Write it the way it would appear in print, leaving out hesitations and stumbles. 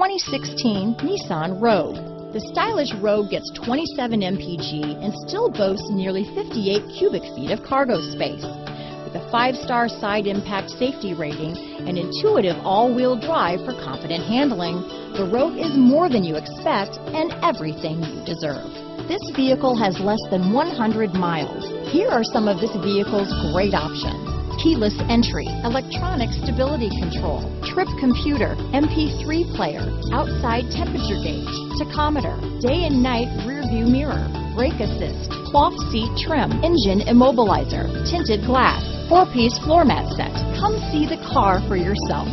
2016 Nissan Rogue. The stylish Rogue gets 27 mpg and still boasts nearly 58 cubic feet of cargo space. With a 5-star side impact safety rating and intuitive all-wheel drive for confident handling, the Rogue is more than you expect and everything you deserve. This vehicle has less than 100 miles. Here are some of this vehicle's great options: keyless entry, electronic stability control, trip computer, MP3 player, outside temperature gauge, tachometer, day and night rear view mirror, brake assist, cloth seat trim, engine immobilizer, tinted glass, 4-piece floor mat set. Come see the car for yourself.